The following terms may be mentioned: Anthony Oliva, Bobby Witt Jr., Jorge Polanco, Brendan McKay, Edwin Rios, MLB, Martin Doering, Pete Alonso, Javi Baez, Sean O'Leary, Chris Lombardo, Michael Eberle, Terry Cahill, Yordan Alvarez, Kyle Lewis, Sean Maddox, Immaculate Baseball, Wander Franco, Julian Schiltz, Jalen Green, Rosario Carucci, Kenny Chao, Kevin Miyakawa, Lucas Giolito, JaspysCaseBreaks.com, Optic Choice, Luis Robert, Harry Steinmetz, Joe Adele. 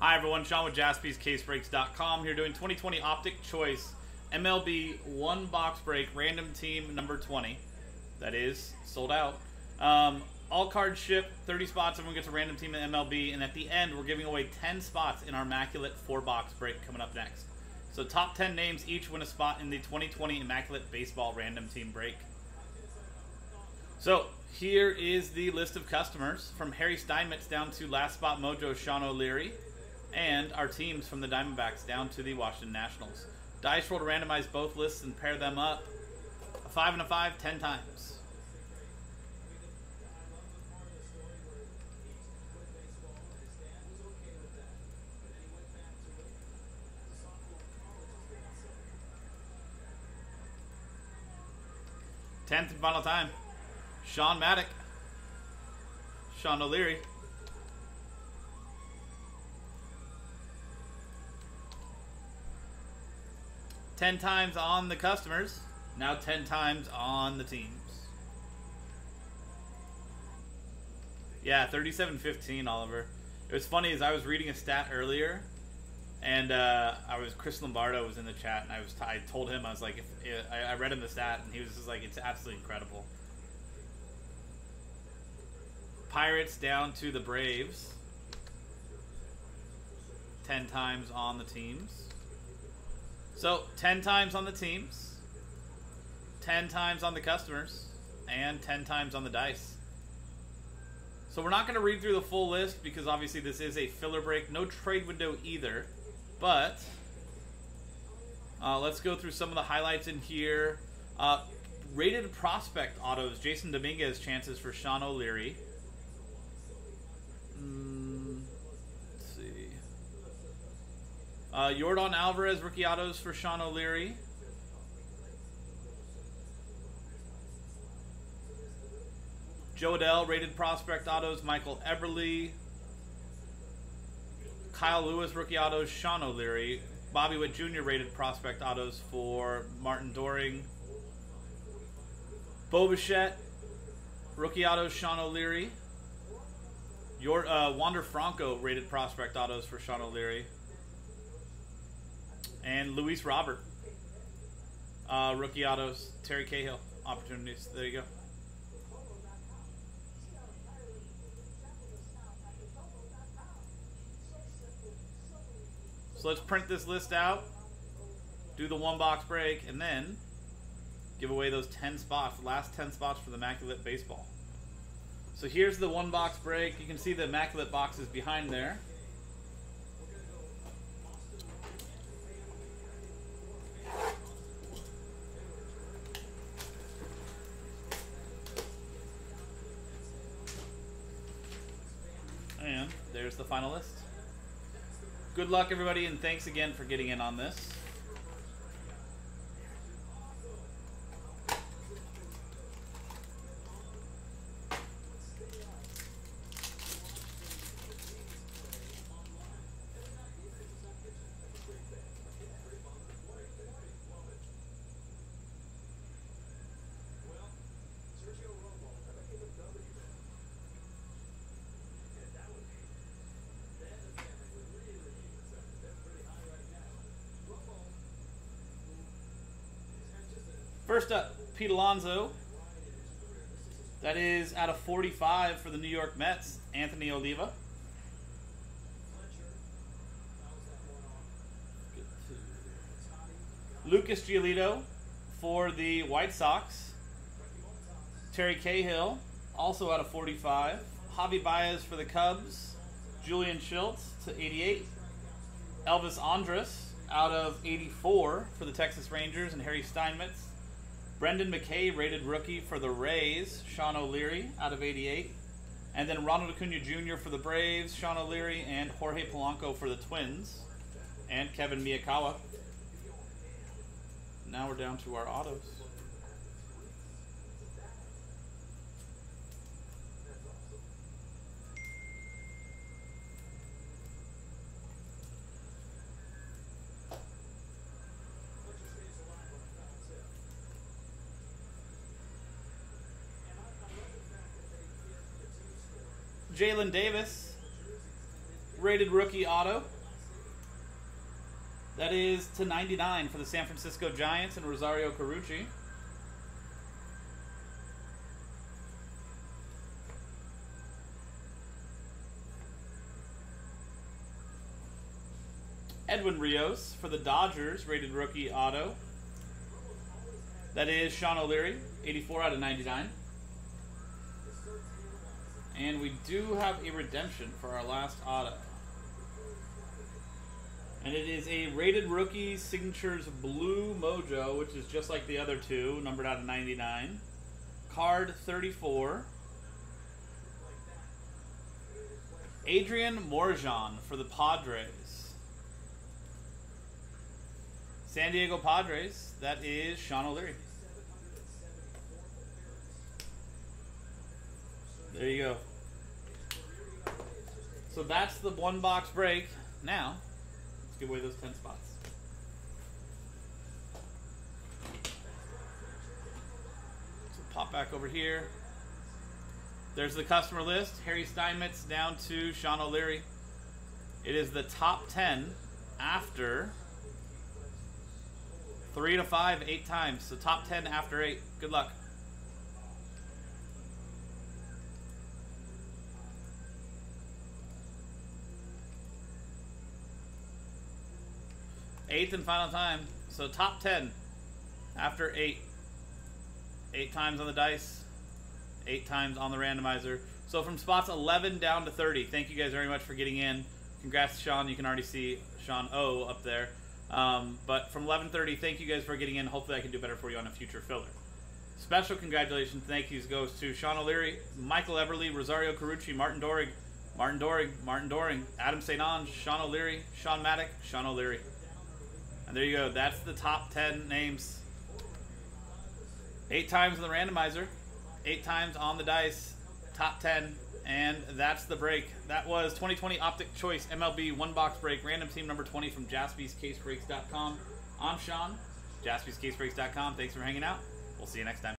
Hi everyone, Sean with JaspysCaseBreaks.com here doing 2020 Optic Choice MLB one box break random team number 20. That is sold out. All cards ship, 30 spots, everyone gets a random team in MLB, and at the end we're giving away 10 spots in our Immaculate 4-box break coming up next. So top 10 names each win a spot in the 2020 Immaculate Baseball random team break. So here is the list of customers from Harry Steinmetz down to Last Spot Mojo Sean O'Leary, and our teams from the Diamondbacks down to the Washington Nationals. Dice roll to randomize both lists and pair them up. A 5 and a 5, 10 times. Tenth and final time. Sean Maddox. Sean O'Leary. Ten times on the customers, now 10 times on the teams. Yeah, 37-15, Oliver. It was funny, as I was reading a stat earlier, and Chris Lombardo was in the chat, and I told him, I was like, I read him the stat, and he was just like, it's absolutely incredible. Pirates down to the Braves. 10 times on the teams. So, 10 times on the teams, 10 times on the customers, and 10 times on the dice. So we're not going to read through the full list because obviously this is a filler break. No trade window either, but let's go through some of the highlights in here. Rated prospect autos, Jason Dominguez chances for Sean O'Leary. Yordan Alvarez rookie autos for Sean O'Leary. Joe Adele rated prospect autos, Michael Eberle. Kyle Lewis rookie autos, Sean O'Leary. Bobby Witt Jr. rated prospect autos for Martin Doering. Bobichette rookie autos, Sean O'Leary. Wander Franco rated prospect autos for Sean O'Leary. And Luis Robert, rookie autos, Terry Cahill, opportunities. There you go. So let's print this list out, do the one box break, and then give away those 10 spots, the last 10 spots for the Immaculate Baseball. So here's the one box break. You can see the Immaculate boxes behind there. And there's the final list. Good luck, everybody, and thanks again for getting in on this. First up, Pete Alonso. That is out of 45 for the New York Mets, Anthony Oliva. Lucas Giolito for the White Sox. Terry Cahill, also out of 45. Javi Baez for the Cubs. Julian Schiltz to 88. Elvis Andres out of 84 for the Texas Rangers and Harry Steinmetz. Brendan McKay, rated rookie for the Rays, Sean O'Leary, out of 88. And then Ronald Acuna Jr. for the Braves, Sean O'Leary, and Jorge Polanco for the Twins, and Kevin Miyakawa. Now we're down to our autos. Jalen Davis rated rookie auto. That is /99 for the San Francisco Giants and Rosario Carucci. Edwin Rios for the Dodgers, rated rookie auto. That is Sean O'Leary, 84/99. And we do have a redemption for our last auto. And it is a rated rookie signatures blue mojo, which is just like the other two, numbered /99. Card 34. Adrian Morjan for the Padres. San Diego Padres, that is Sean O'Leary. There you go. So that's the one box break. Now, let's give away those 10 spots. So pop back over here. There's the customer list. Harry Steinmetz down to Sean O'Leary. It is the top 10 after 3 to 5, 8 times. So top 10 after 8. Good luck. Eighth and final time. So top 10 after 8. 8 times on the dice. 8 times on the randomizer. So from spots 11 down to 30. Thank you guys very much for getting in. Congrats, Sean. You can already see Sean O up there. But from 11:30, thank you guys for getting in. Hopefully I can do better for you on a future filler. Special congratulations, thank yous goes to Sean O'Leary, Michael Eberle, Rosario Carucci, Martin Doering, Adam St. Ange, Sean O'Leary, Sean Maddox, Sean O'Leary. And there you go. That's the top 10 names. 8 times in the randomizer, 8 times on the dice, top 10. And that's the break. That was 2020 Optic Choice MLB one box break, random team number 20 from JaspysCaseBreaks.com. I'm Sean, JaspysCaseBreaks.com. Thanks for hanging out. We'll see you next time.